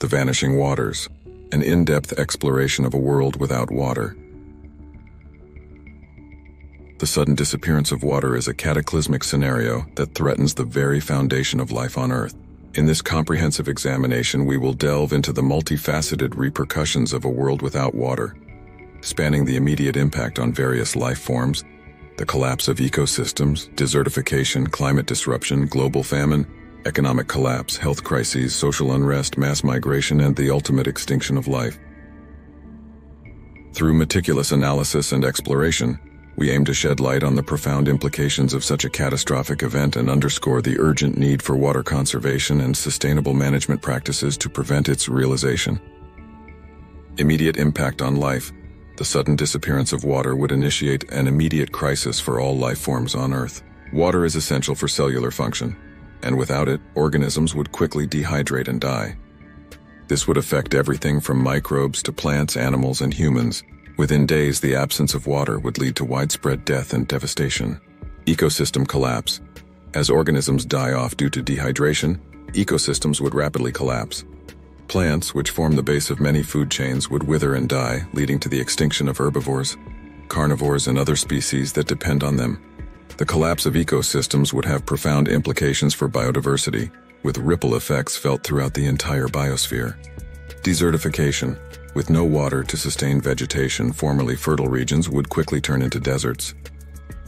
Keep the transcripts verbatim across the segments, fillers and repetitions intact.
The Vanishing Waters, an in-depth exploration of a world without water. The sudden disappearance of water is a cataclysmic scenario that threatens the very foundation of life on Earth. In this comprehensive examination, we will delve into the multifaceted repercussions of a world without water, spanning the immediate impact on various life forms, the collapse of ecosystems, desertification, climate disruption, global famine, economic collapse, health crises, social unrest, mass migration, and the ultimate extinction of life. Through meticulous analysis and exploration, we aim to shed light on the profound implications of such a catastrophic event and underscore the urgent need for water conservation and sustainable management practices to prevent its realization. Immediate impact on life. The sudden disappearance of water would initiate an immediate crisis for all life forms on Earth. Water is essential for cellular function, and without it, organisms would quickly dehydrate and die. This would affect everything from microbes to plants, animals, and humans. Within days, the absence of water would lead to widespread death and devastation. Ecosystem collapse. As organisms die off due to dehydration, ecosystems would rapidly collapse. Plants, which form the base of many food chains, would wither and die, leading to the extinction of herbivores, carnivores, and other species that depend on them. The collapse of ecosystems would have profound implications for biodiversity, with ripple effects felt throughout the entire biosphere. Desertification. With no water to sustain vegetation, formerly fertile regions would quickly turn into deserts.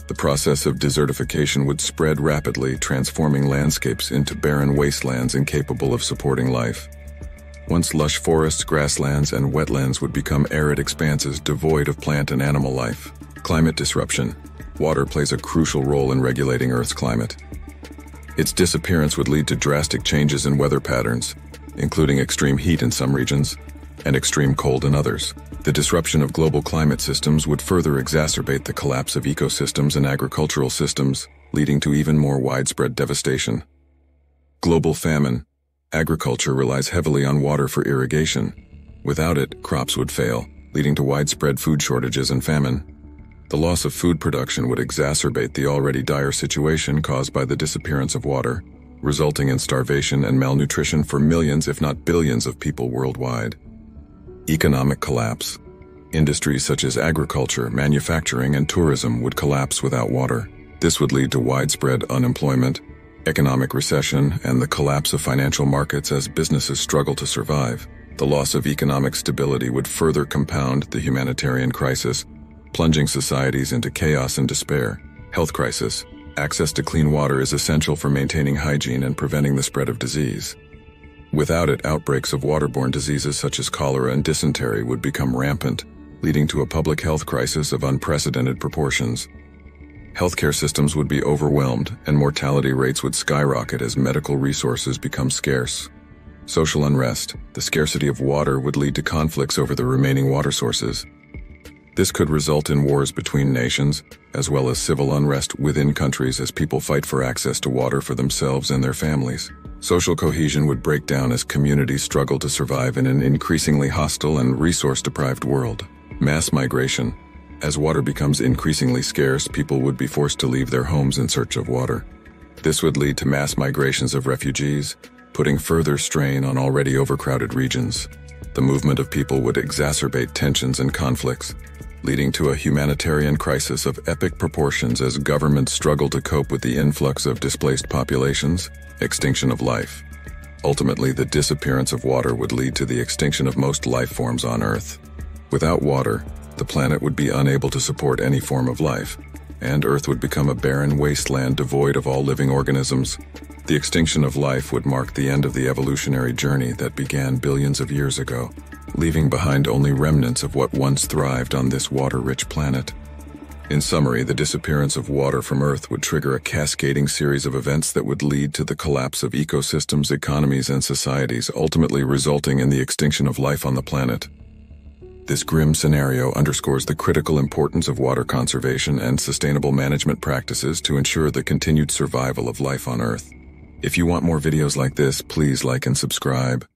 The process of desertification would spread rapidly, transforming landscapes into barren wastelands incapable of supporting life. Once lush forests, grasslands, and wetlands would become arid expanses devoid of plant and animal life. Climate disruption. Water plays a crucial role in regulating Earth's climate. Its disappearance would lead to drastic changes in weather patterns, including extreme heat in some regions and extreme cold in others. The disruption of global climate systems would further exacerbate the collapse of ecosystems and agricultural systems, leading to even more widespread devastation. Global famine. Agriculture relies heavily on water for irrigation. Without it, crops would fail, leading to widespread food shortages and famine. The loss of food production would exacerbate the already dire situation caused by the disappearance of water, resulting in starvation and malnutrition for millions, if not billions, of people worldwide. Economic collapse. Industries such as agriculture, manufacturing, and tourism would collapse without water. This would lead to widespread unemployment, economic recession, and the collapse of financial markets as businesses struggle to survive. The loss of economic stability would further compound the humanitarian crisis, plunging societies into chaos and despair. Health crisis. Access to clean water is essential for maintaining hygiene and preventing the spread of disease. Without it, outbreaks of waterborne diseases such as cholera and dysentery would become rampant, leading to a public health crisis of unprecedented proportions. Healthcare systems would be overwhelmed, and mortality rates would skyrocket as medical resources become scarce. Social unrest. The scarcity of water would lead to conflicts over the remaining water sources. This could result in wars between nations, as well as civil unrest within countries as people fight for access to water for themselves and their families. Social cohesion would break down as communities struggle to survive in an increasingly hostile and resource-deprived world. Mass migration. As water becomes increasingly scarce, people would be forced to leave their homes in search of water. This would lead to mass migrations of refugees, putting further strain on already overcrowded regions. The movement of people would exacerbate tensions and conflicts, leading to a humanitarian crisis of epic proportions as governments struggle to cope with the influx of displaced populations, extinction of life. Ultimately, the disappearance of water would lead to the extinction of most life forms on Earth. Without water, the planet would be unable to support any form of life, and Earth would become a barren wasteland devoid of all living organisms. The extinction of life would mark the end of the evolutionary journey that began billions of years ago, leaving behind only remnants of what once thrived on this water-rich planet. In summary, the disappearance of water from Earth would trigger a cascading series of events that would lead to the collapse of ecosystems, economies, and societies, ultimately resulting in the extinction of life on the planet. This grim scenario underscores the critical importance of water conservation and sustainable management practices to ensure the continued survival of life on Earth. If you want more videos like this, please like and subscribe.